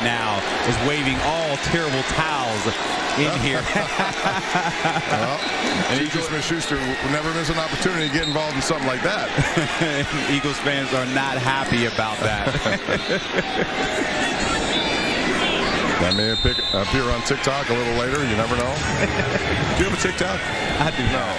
right now is waving all terrible towels in here. Well, Juju Smith-Schuster will never miss an opportunity to get involved in something like that. Eagles fans are not happy about that. That may appear on TikTok a little later. You never know. Do you have a TikTok? I do. No.